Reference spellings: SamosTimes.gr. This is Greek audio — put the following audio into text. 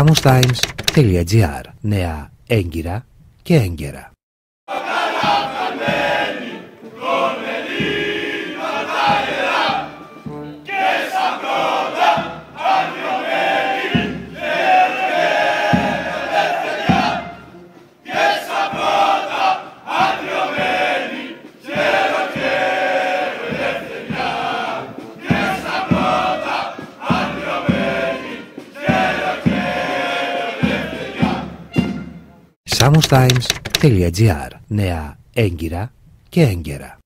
SamosTimes.gr. Νέα έγκυρα και έγκαιρα. SamosTimes.gr. Νέα έγκυρα και έγκαιρα.